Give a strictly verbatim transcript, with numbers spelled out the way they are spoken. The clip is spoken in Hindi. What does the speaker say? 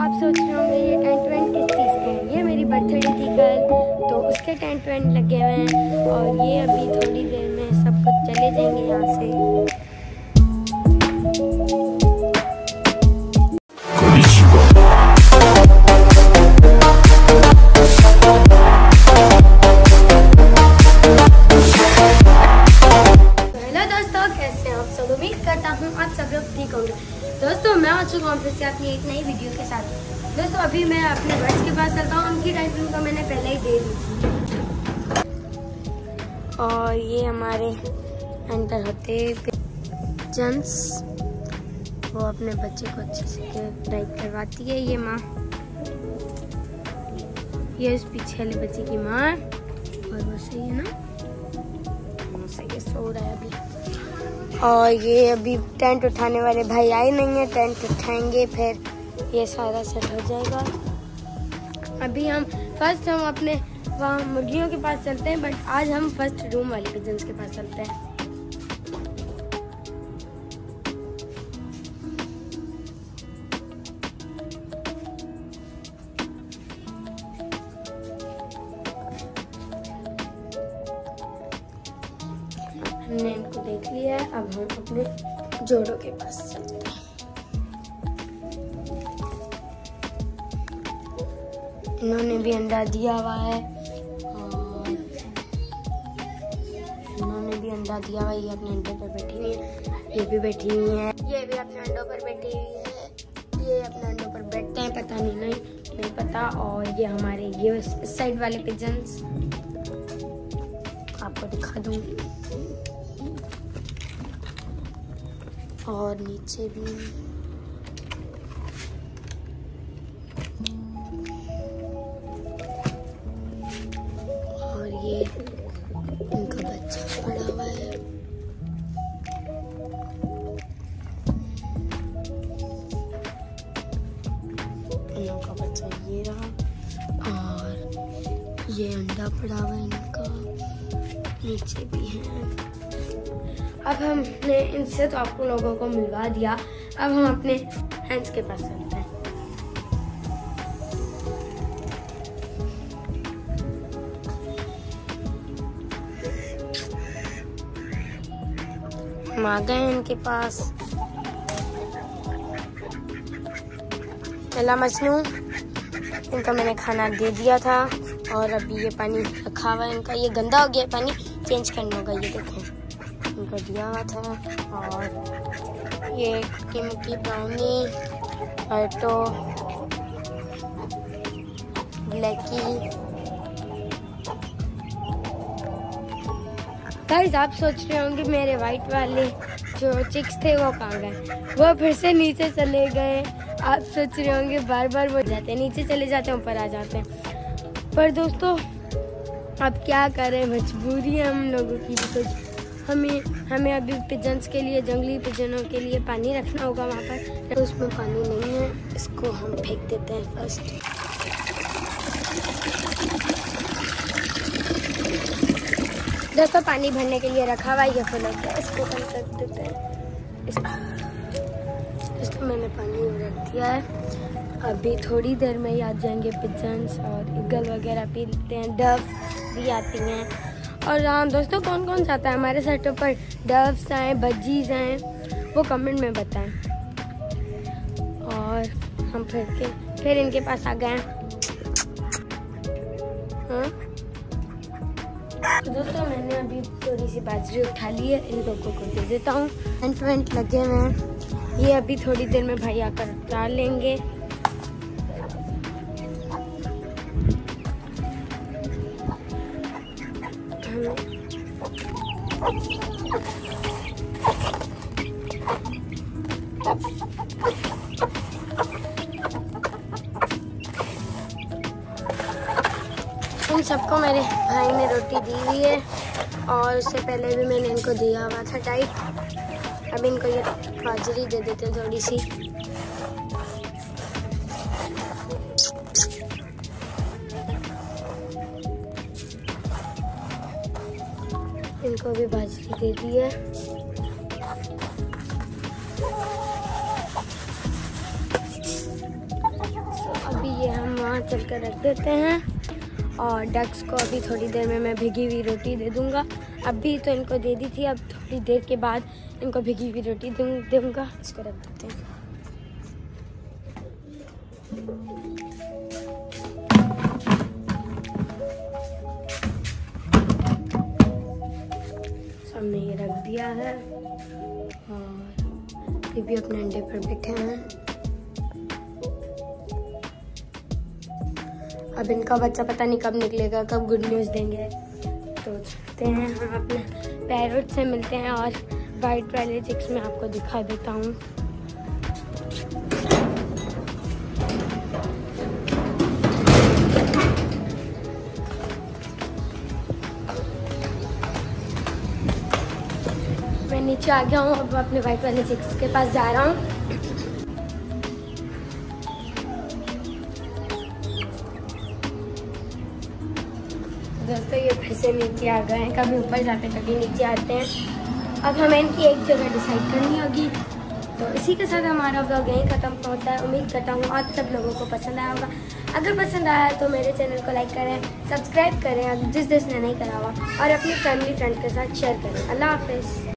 आप सोच रहे होंगे ये टेंट वेंट किस चीज़ का है। ये मेरी बर्थडे थी कल, तो उसके टेंट वेंट लगे हुए हैं और ये अभी थोड़ी देर में सब कुछ चले जाएंगे यहाँ से। दोस्तों मैं आ चुका हूँ फिर से अपनी एक नई वीडियो के साथ। दोस्तों अभी मैं अपने बर्ड्स के पास चलता हूँ, उनकी टाइटल को मैंने पहले ही दे दी। और ये हमारे एंटर होते जंस, वो अपने बच्चे को अच्छे से टाइप करवाती है। ये माँ, ये उस पीछे वाले बच्चे की माँ, और वो सही है ना, वो सही सो रहा है अभी। और ये अभी टेंट उठाने वाले भाई आए नहीं है, टेंट उठाएंगे फिर ये सारा सेट हो जाएगा। अभी हम फर्स्ट हम अपने वहाँ मुर्गियों के पास चलते हैं, बट आज हम फर्स्ट रूम वाले पिजन्स के पास चलते हैं। हमने इनको देख लिया है, अब हम अपने जोड़ों के पास चलते हैं। इन्होंने भी अंडा दिया हुआ है और इन्होंने भी अंडा दिया हुआ है। ये अपने अंडे पर बैठी हुई है, ये भी बैठी हुई है, ये भी अपने अंडों पर बैठी हुई है। ये अपने अंडों पर बैठते हैं, पता नहीं नहीं नहीं पता। और ये हमारे ये इस साइड वाले पिजन्स आपको दिखा दूँ, और नीचे भी और ये उनका बच्चा पड़ा हुआ है। उनका बच्चा ये रहा और ये अंडा पड़ा हुआ है इनका, नीचे भी है। अब हमने इनसे तो आपको लोगों को मिलवा दिया, अब हम अपने हैंड्स के पास चलते हैं। हम आ गए इनके पास। पहला मजनू, इनका मैंने खाना दे दिया था और अभी ये पानी रखा हुआ है इनका, ये गंदा हो गया, पानी चेंज करना होगा। ये देखें इनका दिया था। और ये कीमती ब्राउनी, ऑटो, ब्लैकी। गाइस आप सोच रहे होंगे मेरे वाइट वाले जो चिक्स थे वो कहाँ गए, वो फिर से नीचे चले गए। आप सोच रहे होंगे बार बार वो जाते हैं नीचे चले जाते हैं ऊपर आ जाते हैं, पर दोस्तों अब क्या करें, मजबूरी है हम लोगों की भी कुछ। हमें हमें अभी पिजन्स के लिए, जंगली पिजनों के लिए पानी रखना होगा वहाँ पर, तो उसमें पानी नहीं है, इसको हम फेंक देते हैं फर्स्ट। दोस्तों पानी भरने के लिए रखा हुआ ये फूल होता है, इसको हम रख देते हैं। इसको इसको मैंने पानी रख दिया है, अभी थोड़ी देर में ही आ जाएंगे पिजन्स और ईगल वगैरह भी लेते हैं, डफ भी आती हैं। और हाँ दोस्तों कौन कौन चाहता है हमारे सेटों पर डव्स आए, बजीज आए, वो कमेंट में बताएं। और हम फिर के फिर इनके पास आ गए। हाँ दोस्तों मैंने अभी थोड़ी सी बाजरी उठा ली है, इन लोगों को दे देता हूँ। टेंट वेंट लगे हुए हैं, ये अभी थोड़ी देर में भाई आकर उतार लेंगे। इन सबको मेरे भाई ने रोटी दी हुई है, और उससे पहले भी मैंने इनको दिया हुआ था टाइट। अब इनको ये बाजरी दे देते हैं थोड़ी सी। इनको भी बाजरी दे दी है। कुचल कर रख देते हैं। और डक्स को अभी थोड़ी देर में मैं भिगी हुई रोटी दे दूँगा। अभी तो इनको दे दी थी, अब थोड़ी देर के बाद इनको भिगी हुई रोटी दूँ दूँगा। इसको रख देते हैं। हमने ये रख दिया है और ये भी अपने अंडे पर बैठे हैं। अब इनका बच्चा पता नहीं कब निकलेगा, कब गुड न्यूज़ देंगे। तो चलते हैं, हम अपने पैरट से मिलते हैं और वाइट वाले चिक्स में आपको दिखा देता हूँ। नीचे आ गया हूँ, अब अपने वाइट वाले चिक्स के पास जा रहा हूँ। दोस्तों, ये फिर से नीचे आ गए हैं, कभी ऊपर जाते हैं कभी नीचे आते हैं। अब हमें इनकी एक जगह डिसाइड करनी होगी। तो इसी के साथ हमारा ब्लॉग यहीं खत्म होता है। उम्मीद करता हूँ आप सब लोगों को पसंद आया होगा। अगर पसंद आया तो मेरे चैनल को लाइक करें, सब्सक्राइब करें जिस जिसने नहीं करा हुआ, और अपनी फैमिली फ्रेंड के साथ शेयर करें। अल्लाह हाफिज़।